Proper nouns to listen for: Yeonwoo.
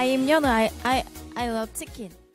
I'm Yeonwoo. I love chicken.